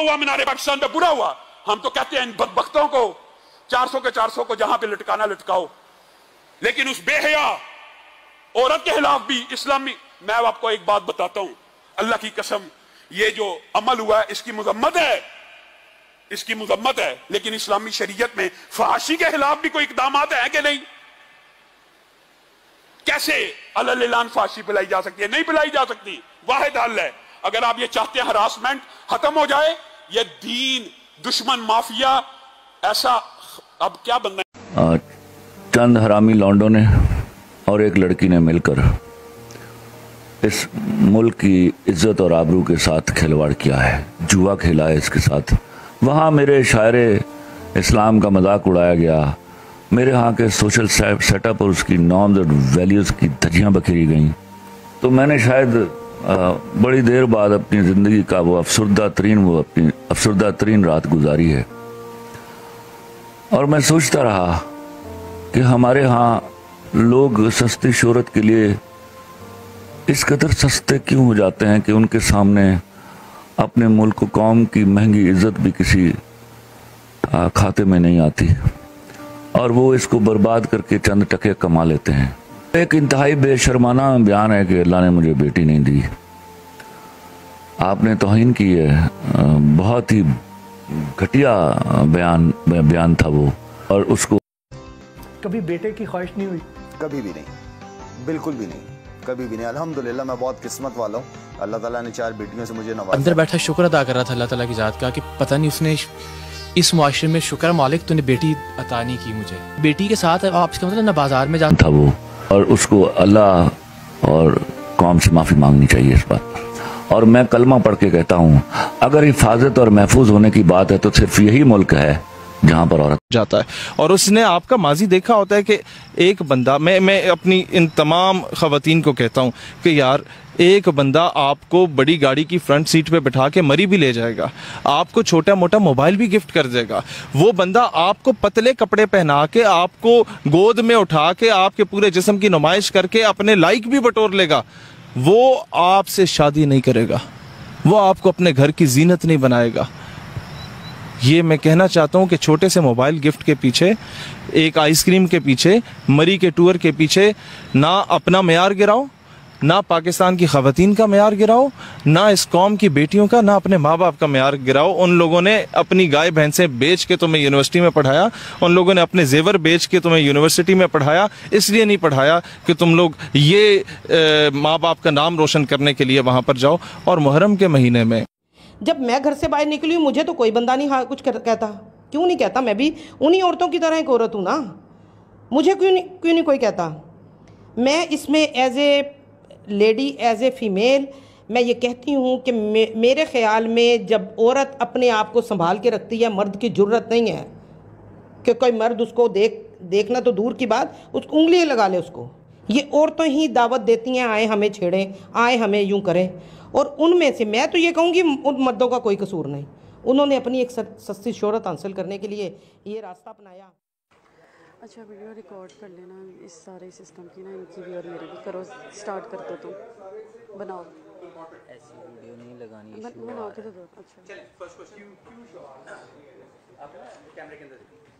हुआ मीनार पाकिस्तान पे बुरा हुआ। हम तो कहते हैं इन बदबख्तों को 400 के 400 को जहां पे लटकाना लटकाओ, लेकिन उस बेहया औरत के खिलाफ भी इस्लामी। मैं आपको एक बात बताता हूं, अल्लाह की कसम, ये जो अमल हुआ है इसकी मुजम्मत है, इसकी मुजम्मत है, लेकिन इस्लामी शरीयत में फहाशी के खिलाफ भी कोई इकदामात है कि नहीं? कैसे अलल-ऐलान फहाशी पिलाई जा सकती है? नहीं पिलाई जा सकती। वाहिद हल है, अगर आप ये चाहते हैं हरासमेंट खत्म हो जाए, ये दीन दुश्मन माफिया ऐसा अब क्या बनना है। चंद हरामी लौंडों ने और एक लड़की ने मिलकर इस मुल्क की इज्जत और आबरू के साथ खिलवाड़ किया है, जुआ खेला है इसके साथ। वहाँ मेरे शायरे इस्लाम का मजाक उड़ाया गया, मेरे यहाँ के सोशल सेटअप और उसकी नॉर्म्स और वैल्यूज़ की धज्जियाँ बखेरी गईं। तो मैंने शायद बड़ी देर बाद अपनी ज़िंदगी का वो अपनी अफसरदा तरीन रात गुजारी है। और मैं सोचता रहा कि हमारे यहाँ लोग सस्ती शोहरत के लिए इस कदर सस्ते क्यों हो जाते हैं कि उनके सामने अपने मुल्क कौम की महंगी इज्जत भी किसी खाते में नहीं आती और वो इसको बर्बाद करके चंद टके कमा लेते हैं। एक इंतहाई बेशर्माना बयान है कि अल्लाह ने मुझे बेटी नहीं दी। आपने तौहीन की है, बहुत ही घटिया बयान था वो। और उसको कभी बेटे की ख्वाहिश नहीं हुई, कभी भी नहीं, बिल्कुल भी नहीं, कभी भी नहीं। अल्हम्दुलिल्लाह मैं बहुत किस्मत वाला हूँ, अल्लाह ताला ने 4 बेटियों से मुझे नवाजा। अंदर बैठा शुक्र अदा कर रहा था अल्लाह ताला की जात का कि पता नहीं उसने इस मुआशरे में शुक्र मालिक तूने बेटी अता नहीं की मुझे। बेटी के साथ आप इसका मतलब ना बाजार में जाता था वो। और उसको अल्लाह और कौम से माफ़ी मांगनी चाहिए इस बात पर। और मैं कलमा पढ़ के कहता हूँ, अगर हिफाजत और महफूज होने की बात है तो सिर्फ यही मुल्क है जहाँ पर औरत जाता है। और उसने आपका माजी देखा होता है कि एक बंदा, मैं अपनी इन तमाम खवातीन को कहता हूँ कि यार एक बंदा आपको बड़ी गाड़ी की फ्रंट सीट पे बैठा के मरी भी ले जाएगा, आपको छोटा मोटा मोबाइल भी गिफ्ट कर देगा, वो बंदा आपको पतले कपड़े पहना के आपको गोद में उठा के आपके पूरे जिस्म की नुमाइश करके अपने लाइक भी बटोर लेगा। वो आपसे शादी नहीं करेगा, वो आपको अपने घर की जीनत नहीं बनाएगा। ये मैं कहना चाहता हूँ कि छोटे से मोबाइल गिफ्ट के पीछे, एक आइसक्रीम के पीछे, मरी के टूर के पीछे ना अपना मेयार गिराओ, ना पाकिस्तान की खवातीन का मेयार गिराओ, ना इस कौम की बेटियों का, ना अपने माँ बाप का मेयार गिराओ। उन लोगों ने अपनी गाय भैंसें बेच के तुम्हें यूनिवर्सिटी में पढ़ाया, उन लोगों ने अपने जेवर बेच के तुम्हें यूनिवर्सिटी में पढ़ाया, इसलिए नहीं पढ़ाया कि तुम लोग ये माँ बाप का नाम रोशन करने के लिए वहाँ पर जाओ। और मुहर्रम के महीने में जब मैं घर से बाहर निकली हूँ, मुझे तो कोई बंदा नहीं कुछ कहता। क्यों नहीं कहता? मैं भी उन्हीं औरतों की तरह एक औरत हूँ ना, मुझे क्यों नहीं कोई कहता। मैं इसमें as a lady, as a female, मैं ये कहती हूँ कि मेरे ख़्याल में जब औरत अपने आप को संभाल के रखती है, मर्द की ज़रूरत नहीं है कि कोई मर्द उसको देखना तो दूर की बात, उसको उंगली लगा ले उसको। ये औरतें ही दावत देती हैं, आए हमें छेड़ें, आए हमें यूं करें। और उनमें से मैं तो ये कहूँगी उन मर्दों का कोई कसूर नहीं, उन्होंने अपनी एक सस्ती शोहरत हासिल करने के लिए ये रास्ता अपनाया। अच्छा वीडियो रिकॉर्ड कर लेना इस सारे सिस्टम की ना, इनकी भी और मेरी भी। करो, स्टार्ट कर दो, तुम बनाओ। ऐसी वीडियो नहीं लगानी, बनाओ के तो दो। अच्छा, क्यों आप कैमरे के अंदर।